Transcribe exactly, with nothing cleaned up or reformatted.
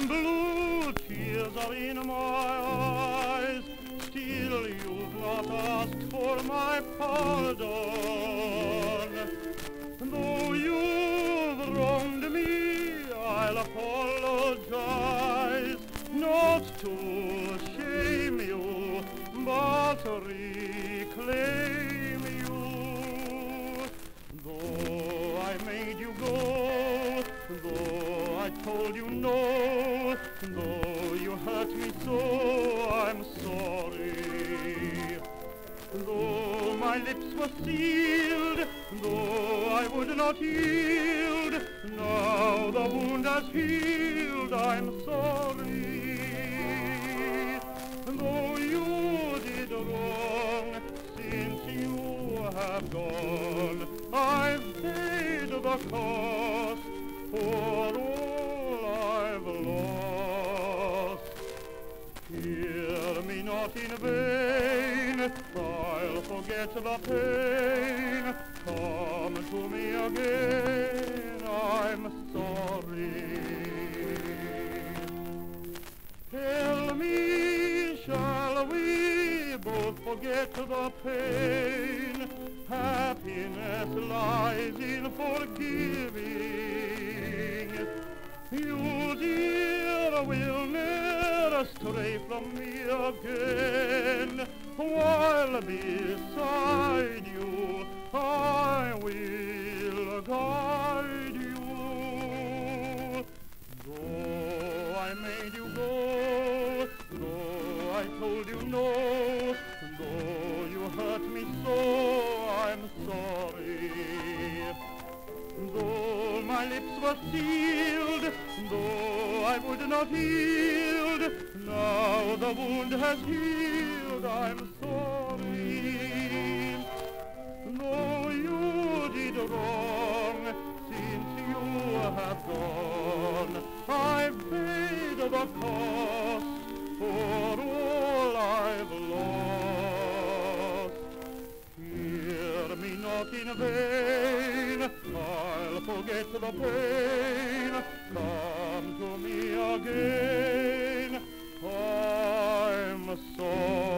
am blue, tears are in my eyes. Still you've not asked for my pardon. Though you've wronged me, I'll apologize, not to shame you, but to reclaim you. Though I made you go, though I told you no, though you hurt me so, I'm sorry. Though my lips were sealed, though I would not yield, now the wound has healed, I'm sorry. Though you did wrong, since you have gone, I've paid the cost for all I've lost. Hear me not in vain, I'll forget the pain. Come to me again, I'm sorry. Tell me, shall we both forget the pain? Happiness lies in forgiving. You, dear, will never stray from me again. While beside you, I will guide you. Though I made you go, though I told you no, though you hurt me so, I'm sorry. Though my lips were sealed, though I would not yield, now the wound has healed, I'm sorry. Though you did wrong, since you have gone, I've paid the cost for all I've lost. Hear me not in vain, I'll forget the pain. Come to me again, I'm sorry.